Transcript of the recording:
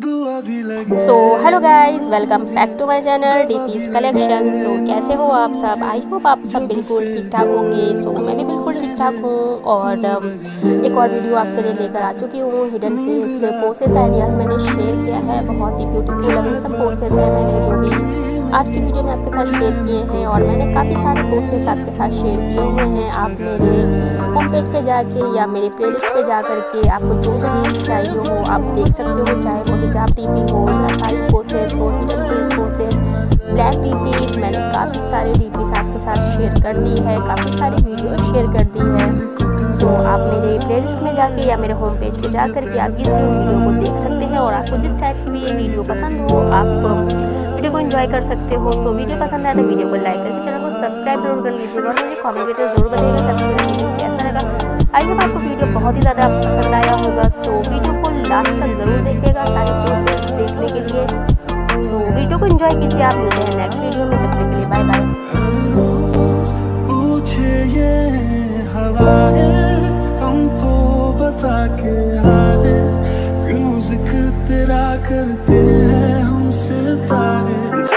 So hello guys, welcome back to my channel DPs collection. So कैसे हो आप सब? आई होप आप सब बिल्कुल ठीक ठाक होंगे। सो मैं भी बिल्कुल ठीक ठाक हूँ और एक और वीडियो आपके लिए लेकर आ चुकी हूँ। हिडन फेस पोसेस आइडियाज़ मैंने शेयर किया है, बहुत ही ब्यूटीफुल सब पोसेस हैं मैंने जो भी आज की वीडियो में आपके साथ शेयर किए हैं। और मैंने काफ़ी सारे कोर्सेस आपके साथ शेयर किए हुए हैं। आप मेरे होम पेज पर जाके या मेरे प्लेलिस्ट पे जा करके आपको जो से रील्स चाहिए हो आप देख सकते हो, चाहे वो हिजाब टीपी हो या सारी कोर्सेस हो, hidden face courses, black DPs. मैंने काफ़ी सारे टीपीज आपके साथ शेयर कर दी है, काफ़ी सारी वीडियो शेयर कर दी है। सो आप मेरे प्लेलिस्ट में जाके या मेरे होम पेज पर जा करके आप इस वीडियो को देख सकते हैं। और आपको जिस टाइप की भी ये वीडियो पसंद हो आप वीडियो को एंजॉय कर सकते हो। सो वीडियो पसंद आए तो वीडियो को लाइक करके चैनल को सब्सक्राइब जरूर कर लीजिएगा और मुझे कमेंट करके जरूर बताइएगा कि कैसा लगा। आई होप आपको वीडियो बहुत ही ज़्यादा पसंद आया होगा। सो वीडियो को लास्ट तक ज़रूर देखिएगा सारे प्रोसेस देखने के लिए। सो वीडियो को एंजॉय कीजिए। आप मिलते हैं नेक्स्ट वीडियो में, तब तक के लिए बाय बाय।